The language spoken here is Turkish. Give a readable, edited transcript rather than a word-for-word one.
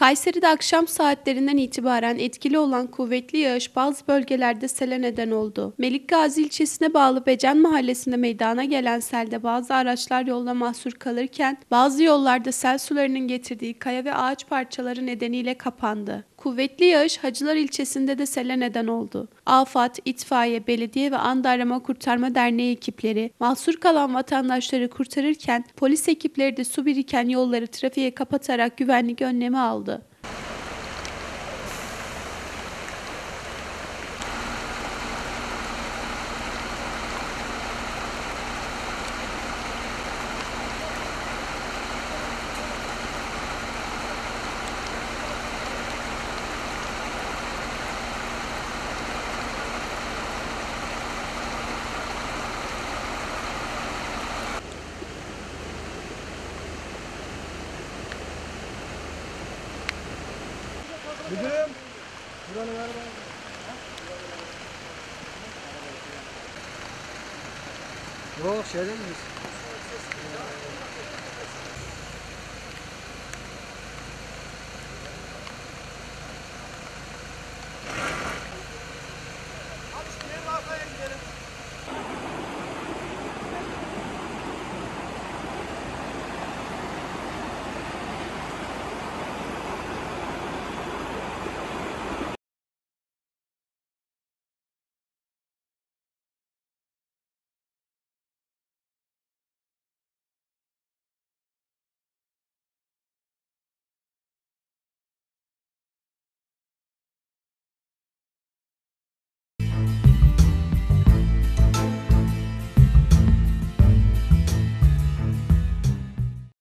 Kayseri'de akşam saatlerinden itibaren etkili olan kuvvetli yağış bazı bölgelerde sele neden oldu. Melikgazi ilçesine bağlı Becen mahallesinde meydana gelen selde bazı araçlar yolda mahsur kalırken bazı yollarda sel sularının getirdiği kaya ve ağaç parçaları nedeniyle kapandı. Kuvvetli yağış Hacılar ilçesinde de sele neden oldu. AFAD, itfaiye, belediye ve Andarama Kurtarma Derneği ekipleri mahsur kalan vatandaşları kurtarırken polis ekipleri de su biriken yolları trafiğe kapatarak güvenlik önlemi aldı. Müdürüm, buranın arabayı... Yok, şeyden miyiz?